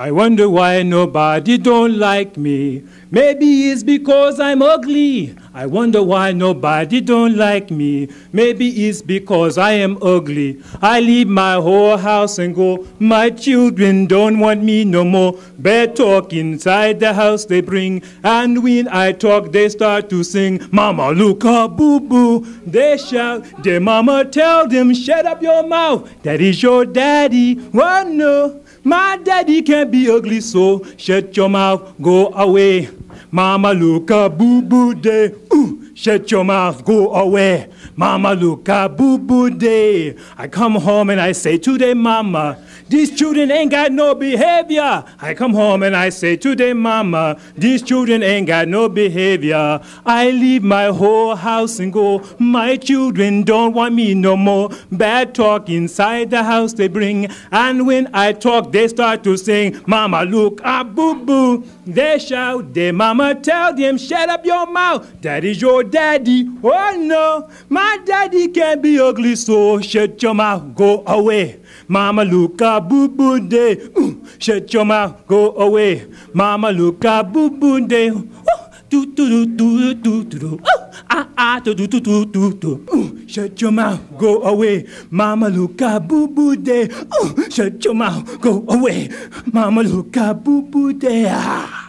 I wonder why nobody don't like me. Maybe it's because I'm ugly. I wonder why nobody don't like me. Maybe it's because I am ugly. I leave my whole house and go. My children don't want me no more. Bad talk inside the house they bring. And when I talk, they start to sing. Mama, look up, boo-boo. They shout. Their mama tell them, shut up your mouth. That is your daddy. Oh, no. My daddy can't be ugly, so shut your mouth, go away. Mama Luca boo-boo day, ooh, shut your mouth, go away. Mama Luca boo-boo day. I come home and I say today, Mama, these children ain't got no behavior. I come home and I say today, Mama, these children ain't got no behavior. I leave my whole house and go. My children don't want me no more. Bad talk inside the house they bring. And when I talk, they start to sing. Mama, look, ah, boo-boo. They shout, their mama tell them, shut up your mouth. That is your daddy. Oh, no, my daddy can't be ugly, so shut your mouth, go away. Mama, look, ah, boo-boo day. Ooh, shut your mouth, go away. Mama, look, ah, boo-boo day. Do do do do do do. Ah do do do do do do. Shut your mouth, go away. Mama Luca boo boo day. Shut your mouth, go away. Mama Luca boo boo day.